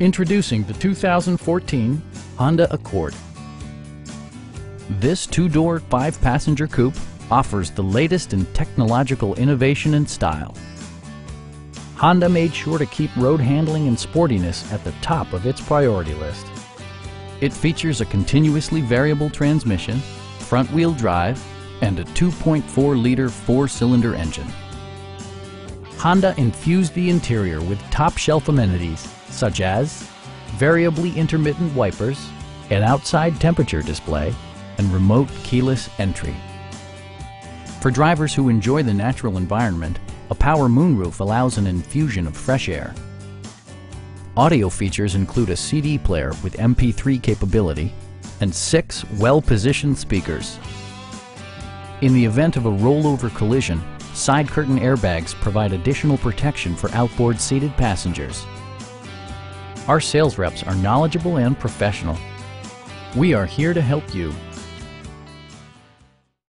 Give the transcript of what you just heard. Introducing the 2014 Honda Accord. This two-door, five-passenger coupe offers the latest in technological innovation and style. Honda made sure to keep road handling and sportiness at the top of its priority list. It features a continuously variable transmission, front-wheel drive, and a 2.4-liter four-cylinder engine. Honda infused the interior with top-shelf amenities such as variably intermittent wipers, an outside temperature display, and remote keyless entry. For drivers who enjoy the natural environment, a power moonroof allows an infusion of fresh air. Audio features include a CD player with MP3 capability and 6 well-positioned speakers. In the event of a rollover collision, side curtain airbags provide additional protection for outboard seated passengers. Our sales reps are knowledgeable and professional. We are here to help you.